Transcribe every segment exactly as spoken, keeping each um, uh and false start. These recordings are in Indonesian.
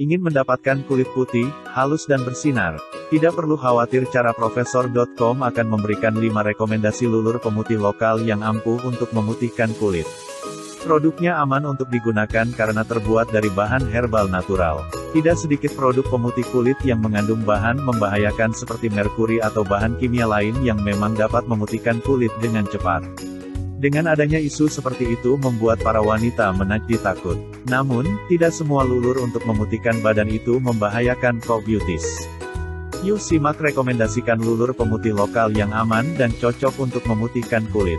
Ingin mendapatkan kulit putih, halus dan bersinar? Tidak perlu khawatir, cara profesor dot com akan memberikan lima rekomendasi lulur pemutih lokal yang ampuh untuk memutihkan kulit. Produknya aman untuk digunakan karena terbuat dari bahan herbal natural. Tidak sedikit produk pemutih kulit yang mengandung bahan membahayakan seperti merkuri atau bahan kimia lain yang memang dapat memutihkan kulit dengan cepat. Dengan adanya isu seperti itu membuat para wanita menjadi takut. Namun, tidak semua lulur untuk memutihkan badan itu membahayakan kaum beauties. Yuk simak rekomendasikan lulur pemutih lokal yang aman dan cocok untuk memutihkan kulit.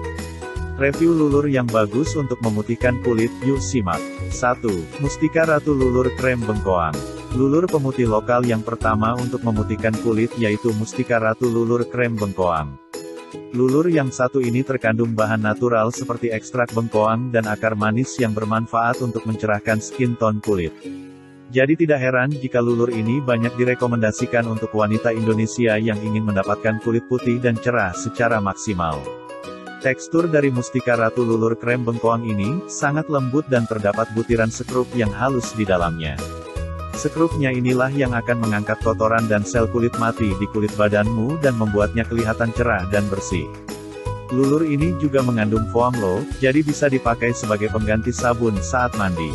Review lulur yang bagus untuk memutihkan kulit, yuk simak. satu. Mustika Ratu Lulur Krem Bengkoang. Lulur pemutih lokal yang pertama untuk memutihkan kulit yaitu Mustika Ratu Lulur Krem Bengkoang. Lulur yang satu ini terkandung bahan natural seperti ekstrak bengkoang dan akar manis yang bermanfaat untuk mencerahkan skin tone kulit. Jadi tidak heran jika lulur ini banyak direkomendasikan untuk wanita Indonesia yang ingin mendapatkan kulit putih dan cerah secara maksimal. Tekstur dari Mustika Ratu Lulur Krem Bengkoang ini sangat lembut dan terdapat butiran sekrup yang halus di dalamnya. Sekrupnya inilah yang akan mengangkat kotoran dan sel kulit mati di kulit badanmu dan membuatnya kelihatan cerah dan bersih. Lulur ini juga mengandung foamlo, jadi bisa dipakai sebagai pengganti sabun saat mandi.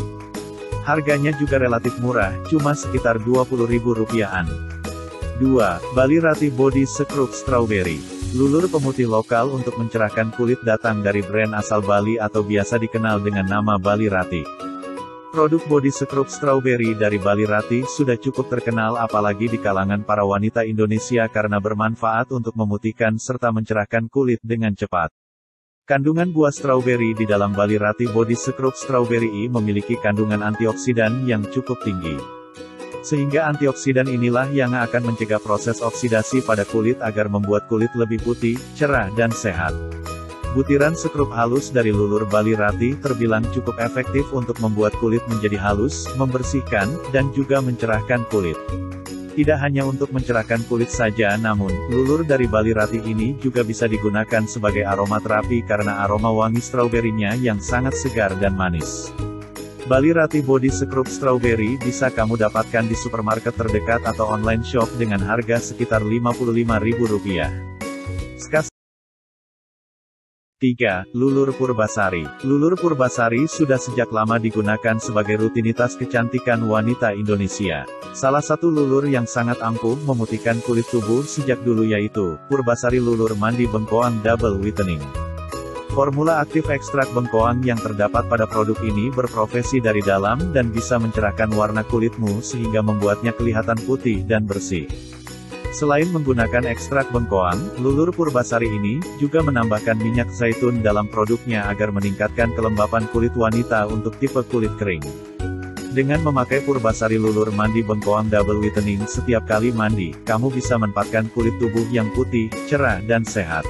Harganya juga relatif murah, cuma sekitar dua puluh ribu rupiahan. dua. Bali Ratih Body Scrub Strawberry. Lulur pemutih lokal untuk mencerahkan kulit datang dari brand asal Bali atau biasa dikenal dengan nama Bali Ratih. Produk body scrub strawberry dari Bali Ratih sudah cukup terkenal apalagi di kalangan para wanita Indonesia karena bermanfaat untuk memutihkan serta mencerahkan kulit dengan cepat. Kandungan buah strawberry di dalam Bali Ratih Body Scrub Strawberry memiliki kandungan antioksidan yang cukup tinggi. Sehingga antioksidan inilah yang akan mencegah proses oksidasi pada kulit agar membuat kulit lebih putih, cerah dan sehat. Butiran sekrup halus dari lulur Bali Ratih terbilang cukup efektif untuk membuat kulit menjadi halus, membersihkan, dan juga mencerahkan kulit. Tidak hanya untuk mencerahkan kulit saja namun, lulur dari Bali Ratih ini juga bisa digunakan sebagai aromaterapi karena aroma wangi stroberinya yang sangat segar dan manis. Bali Ratih Body Scrub Strawberry bisa kamu dapatkan di supermarket terdekat atau online shop dengan harga sekitar lima puluh lima ribu rupiah. tiga. Lulur Purbasari. Lulur Purbasari sudah sejak lama digunakan sebagai rutinitas kecantikan wanita Indonesia. Salah satu lulur yang sangat ampuh memutihkan kulit tubuh sejak dulu yaitu, Purbasari Lulur Mandi Bengkoang Double Whitening. Formula aktif ekstrak bengkoang yang terdapat pada produk ini berprofesi dari dalam dan bisa mencerahkan warna kulitmu sehingga membuatnya kelihatan putih dan bersih. Selain menggunakan ekstrak bengkoang, lulur Purbasari ini, juga menambahkan minyak zaitun dalam produknya agar meningkatkan kelembapan kulit wanita untuk tipe kulit kering. Dengan memakai Purbasari Lulur Mandi Bengkoang Double Whitening setiap kali mandi, kamu bisa menempatkan kulit tubuh yang putih, cerah dan sehat.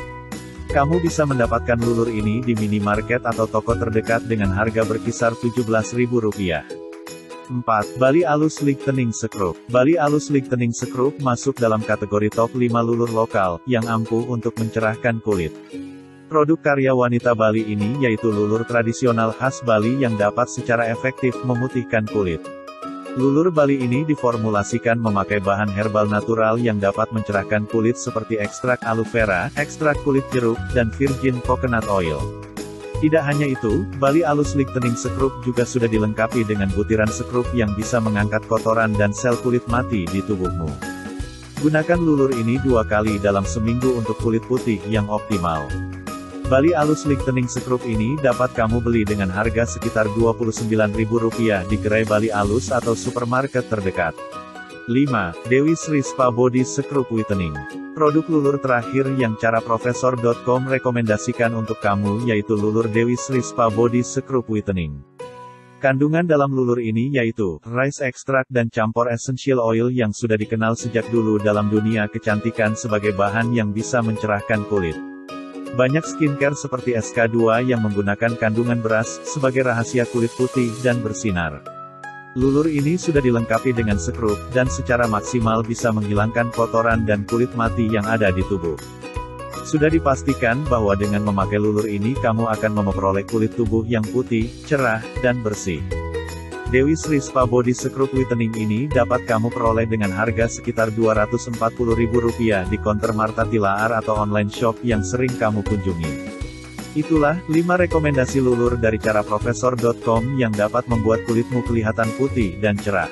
Kamu bisa mendapatkan lulur ini di minimarket atau toko terdekat dengan harga berkisar tujuh belas ribu rupiah. empat. Bali Alus Lightening Scrub. Bali Alus Lightening Scrub masuk dalam kategori top lima lulur lokal, yang ampuh untuk mencerahkan kulit. Produk karya wanita Bali ini yaitu lulur tradisional khas Bali yang dapat secara efektif memutihkan kulit. Lulur Bali ini diformulasikan memakai bahan herbal natural yang dapat mencerahkan kulit seperti ekstrak aloe vera, ekstrak kulit jeruk, dan virgin coconut oil. Tidak hanya itu, Bali Alus Lightening Scrub juga sudah dilengkapi dengan butiran sekrup yang bisa mengangkat kotoran dan sel kulit mati di tubuhmu. Gunakan lulur ini dua kali dalam seminggu untuk kulit putih yang optimal. Bali Alus Lightening Scrub ini dapat kamu beli dengan harga sekitar dua puluh sembilan ribu rupiah di gerai Bali Alus atau supermarket terdekat. lima. Dewi Sri Spa Body Scrub Whitening. Produk lulur terakhir yang cara profesor dot com rekomendasikan untuk kamu yaitu lulur Dewi Sri Spa Body Scrub Whitening. Kandungan dalam lulur ini yaitu, rice extract dan campur essential oil yang sudah dikenal sejak dulu dalam dunia kecantikan sebagai bahan yang bisa mencerahkan kulit. Banyak skincare seperti S K dua yang menggunakan kandungan beras, sebagai rahasia kulit putih dan bersinar. Lulur ini sudah dilengkapi dengan sekrup, dan secara maksimal bisa menghilangkan kotoran dan kulit mati yang ada di tubuh. Sudah dipastikan bahwa dengan memakai lulur ini kamu akan memperoleh kulit tubuh yang putih, cerah, dan bersih. Dewi Sri Spa Body Scrub Whitening ini dapat kamu peroleh dengan harga sekitar dua ratus empat puluh ribu rupiah di counter Martha Tilaar atau online shop yang sering kamu kunjungi. Itulah lima rekomendasi lulur dari cara profesor dot com yang dapat membuat kulitmu kelihatan putih dan cerah.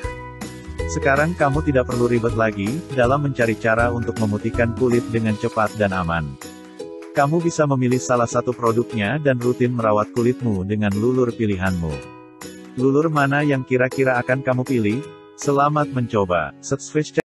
Sekarang kamu tidak perlu ribet lagi dalam mencari cara untuk memutihkan kulit dengan cepat dan aman. Kamu bisa memilih salah satu produknya dan rutin merawat kulitmu dengan lulur pilihanmu. Lulur mana yang kira-kira akan kamu pilih? Selamat mencoba. Subscribe.